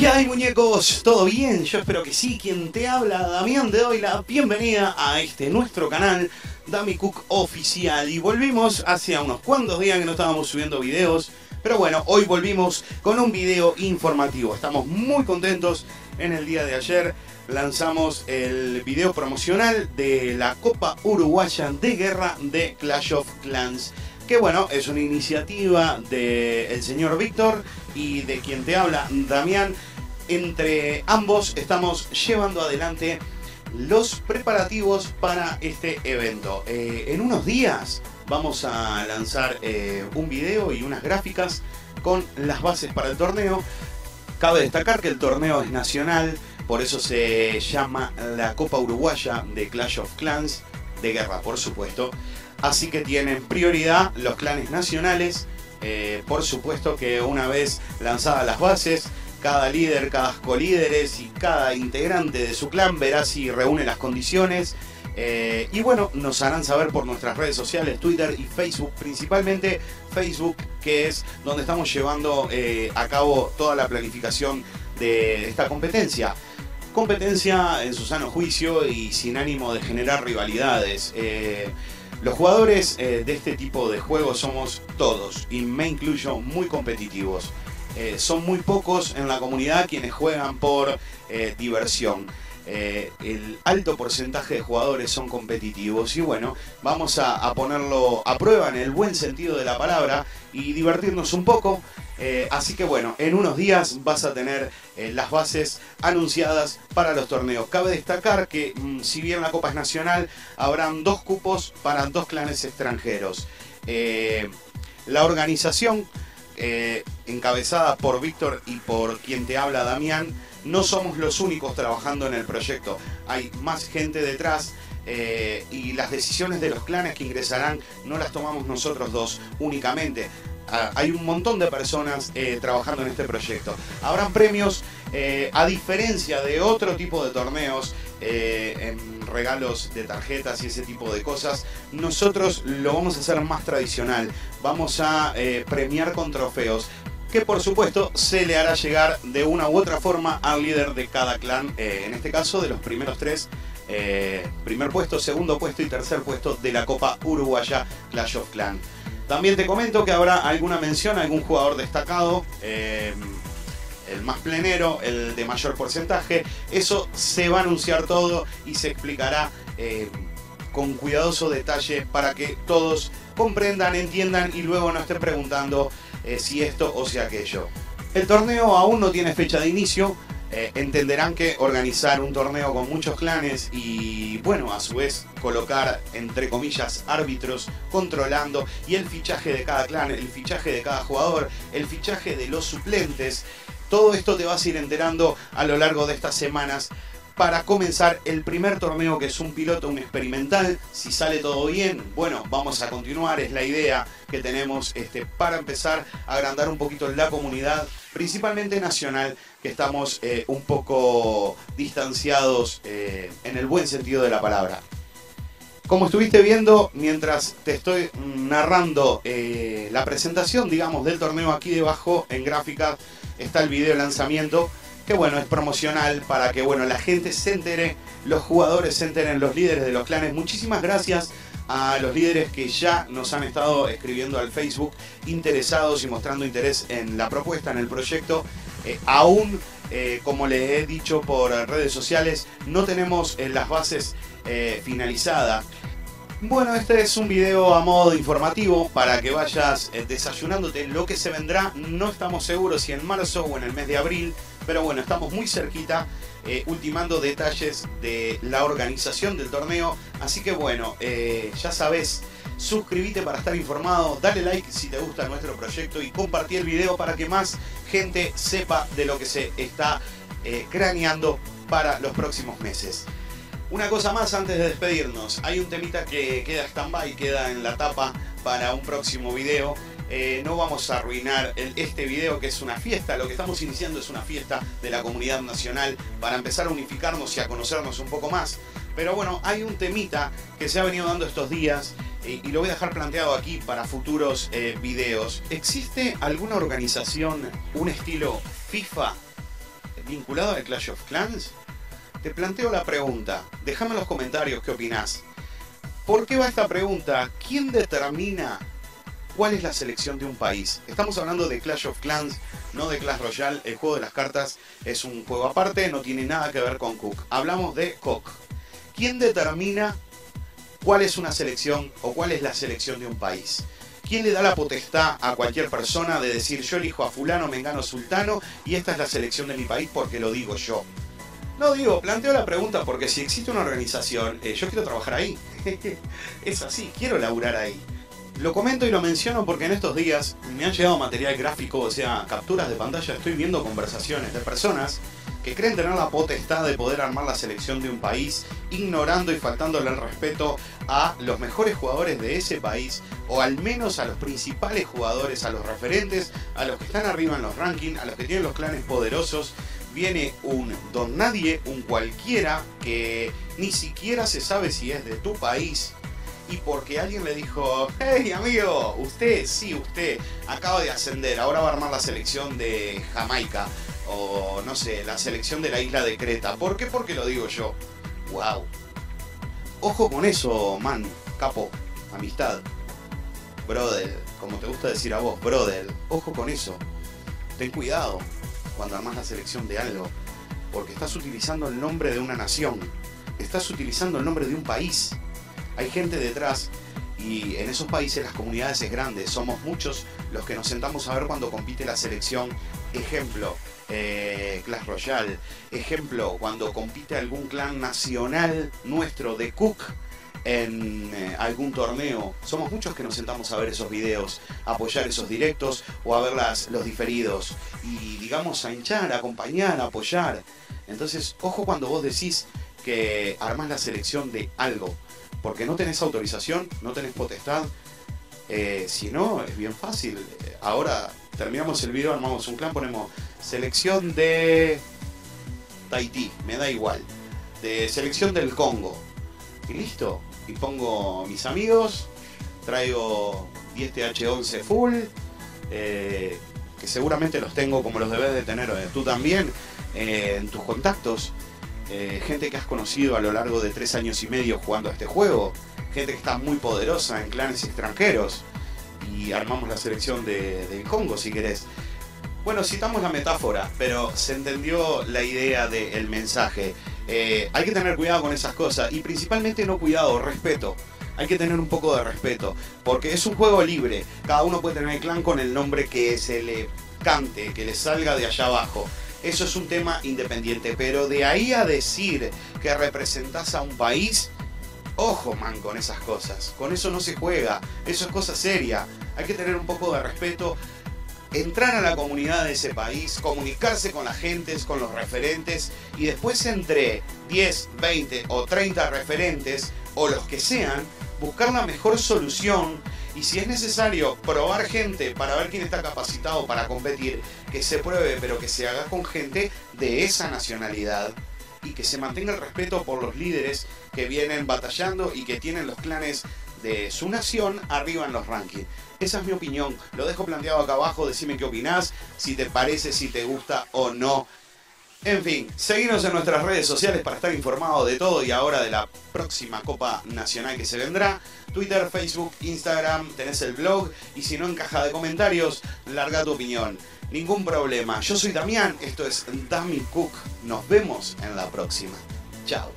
¿Qué hay, muñecos? ¿Todo bien? Yo espero que sí. Quien te habla, Damián, te doy la bienvenida a este nuestro canal, Dami Cook Oficial. Y volvimos hace unos cuantos días que no estábamos subiendo videos, pero bueno, hoy volvimos con un video informativo. Estamos muy contentos. En el día de ayer lanzamos el video promocional de la Copa Uruguaya de Guerra de Clash of Clans, que bueno, es una iniciativa del señor Víctor y de quien te habla, Damián. Entre ambos estamos llevando adelante los preparativos para este evento. En unos días vamos a lanzar un video y unas gráficas con las bases para el torneo. Cabe destacar que el torneo es nacional, por eso se llama la Copa Uruguaya de Clash of Clans, de guerra por supuesto. Así que tienen prioridad los clanes nacionales. Por supuesto que una vez lanzadas las bases, cada líder, cada colíderes y cada integrante de su clan verá si reúne las condiciones. Y bueno, nos harán saber por nuestras redes sociales, Twitter y Facebook, principalmente Facebook, que es donde estamos llevando a cabo toda la planificación de esta competencia. Competencia en su sano juicio y sin ánimo de generar rivalidades. Los jugadores de este tipo de juegos somos todos, y me incluyo, muy competitivos. Son muy pocos en la comunidad quienes juegan por diversión. El alto porcentaje de jugadores son competitivos, y bueno, vamos a ponerlo a prueba en el buen sentido de la palabra y divertirnos un poco. Así que bueno, en unos días vas a tener las bases anunciadas para los torneos. Cabe destacar que si bien la Copa es nacional, habrán dos cupos para dos clanes extranjeros. La organización encabezada por Víctor y por quien te habla, Damián, no somos los únicos trabajando en el proyecto. Hay más gente detrás, y las decisiones de los clanes que ingresarán no las tomamos nosotros dos únicamente. Hay un montón de personas trabajando en este proyecto. Habrán premios, a diferencia de otro tipo de torneos, en regalos de tarjetas y ese tipo de cosas. Nosotros lo vamos a hacer más tradicional. Vamos a premiar con trofeos, que por supuesto se le hará llegar de una u otra forma al líder de cada clan, en este caso de los primeros tres, primer puesto, segundo puesto y tercer puesto de la Copa Uruguaya Clash of Clans. También te comento que habrá alguna mención a algún jugador destacado, el más plenero, el de mayor porcentaje. Eso se va a anunciar todo y se explicará con cuidadoso detalle para que todos comprendan, entiendan y luego no estén preguntando si esto o si aquello. El torneo aún no tiene fecha de inicio. Entenderán que organizar un torneo con muchos clanes y bueno, a su vez colocar entre comillas árbitros controlando, y el fichaje de cada clan, el fichaje de cada jugador, el fichaje de los suplentes, todo esto te vas a ir enterando a lo largo de estas semanas para comenzar el primer torneo, que es un piloto, un experimental. Si sale todo bien, bueno, vamos a continuar. Es la idea que tenemos para empezar a agrandar un poquito la comunidad, principalmente nacional, que estamos un poco distanciados en el buen sentido de la palabra. Como estuviste viendo mientras te estoy narrando la presentación, digamos, del torneo, aquí debajo en gráfica está el video lanzamiento, que bueno, es promocional para que bueno, la gente se entere, los jugadores se enteren, los líderes de los clanes. Muchísimas gracias a los líderes que ya nos han estado escribiendo al Facebook, interesados y mostrando interés en la propuesta, en el proyecto. Aún, como les he dicho por redes sociales, no tenemos las bases finalizadas. Bueno, este es un video a modo informativo para que vayas desayunándote lo que se vendrá. No estamos seguros si en marzo o en el mes de abril, pero bueno, estamos muy cerquita, ultimando detalles de la organización del torneo. Así que bueno, ya sabes, suscríbete para estar informado, dale like si te gusta nuestro proyecto y compartí el video para que más gente sepa de lo que se está craneando para los próximos meses. Una cosa más antes de despedirnos, hay un temita que queda stand-by, queda en la tapa para un próximo video. No vamos a arruinar este video, que es una fiesta. Lo que estamos iniciando es una fiesta de la comunidad nacional para empezar a unificarnos y a conocernos un poco más. Pero bueno, hay un temita que se ha venido dando estos días y lo voy a dejar planteado aquí para futuros videos. ¿Existe alguna organización, un estilo FIFA vinculado al Clash of Clans? Te planteo la pregunta, déjame en los comentarios qué opinás. ¿Por qué va esta pregunta? ¿Quién determina cuál es la selección de un país? Estamos hablando de Clash of Clans, no de Clash Royale. El juego de las cartas es un juego aparte, no tiene nada que ver con Cook. Hablamos de Cook. ¿Quién determina cuál es una selección o cuál es la selección de un país? ¿Quién le da la potestad a cualquier persona de decir yo elijo a fulano, mengano, sultano y esta es la selección de mi país porque lo digo yo? No digo, planteo la pregunta porque si existe una organización, yo quiero trabajar ahí. Es así, quiero laburar ahí. Lo comento y lo menciono porque en estos días me han llegado material gráfico, o sea, capturas de pantalla. Estoy viendo conversaciones de personas que creen tener la potestad de poder armar la selección de un país, ignorando y faltándole el respeto a los mejores jugadores de ese país, o al menos a los principales jugadores, a los referentes, a los que están arriba en los rankings, a los que tienen los clanes poderosos. Viene un don nadie, un cualquiera, que ni siquiera se sabe si es de tu país, y porque alguien le dijo, hey amigo, usted, sí, usted acaba de ascender, ahora va a armar la selección de Jamaica, o no sé, la selección de la isla de Creta. ¿Por qué? Porque lo digo yo. Wow. Ojo con eso, man, capo, amistad, brother, como te gusta decir a vos, brother. Ojo con eso. Ten cuidado cuando armas la selección de algo, porque estás utilizando el nombre de una nación, estás utilizando el nombre de un país. Hay gente detrás, y en esos países las comunidades es grande, somos muchos los que nos sentamos a ver cuando compite la selección. Ejemplo, Clash Royale. Ejemplo, cuando compite algún clan nacional nuestro de Cook en algún torneo. Somos muchos que nos sentamos a ver esos videos, a apoyar esos directos o a ver los diferidos, y digamos a hinchar, a acompañar, a apoyar. Entonces, ojo cuando vos decís que armás la selección de algo, porque no tenés autorización, no tenés potestad. Si no, es bien fácil. Ahora terminamos el video, armamos un clan, ponemos selección de Tahití, me da igual, de selección del Congo, y listo. Y pongo mis amigos, traigo 10 TH11 full, que seguramente los tengo, como los debes de tener tú también, en tus contactos. Gente que has conocido a lo largo de 3 años y medio jugando a este juego, gente que está muy poderosa en clanes extranjeros, y armamos la selección del Congo si querés. Bueno, citamos la metáfora, pero se entendió la idea del mensaje. Hay que tener cuidado con esas cosas, y principalmente no cuidado, respeto. Hay que tener un poco de respeto, porque es un juego libre. Cada uno puede tener el clan con el nombre que se le cante, que le salga de allá abajo. Eso es un tema independiente, pero de ahí a decir que representás a un país, ojo, man, con esas cosas. Con eso no se juega, eso es cosa seria. Hay que tener un poco de respeto, entrar a la comunidad de ese país, comunicarse con la gente, con los referentes, y después entre 10, 20 o 30 referentes, o los que sean, buscar la mejor solución, y si es necesario probar gente para ver quién está capacitado para competir, que se pruebe, pero que se haga con gente de esa nacionalidad, y que se mantenga el respeto por los líderes que vienen batallando y que tienen los clanes de su nación arriba en los rankings. Esa es mi opinión, lo dejo planteado acá abajo, decime qué opinás, si te parece, si te gusta o no. En fin, seguinos en nuestras redes sociales para estar informado de todo y ahora de la próxima Copa Nacional que se vendrá. Twitter, Facebook, Instagram, tenés el blog, y si no, en caja de comentarios, larga tu opinión. Ningún problema. Yo soy Damián, esto es Dami Cook. Nos vemos en la próxima. Chao.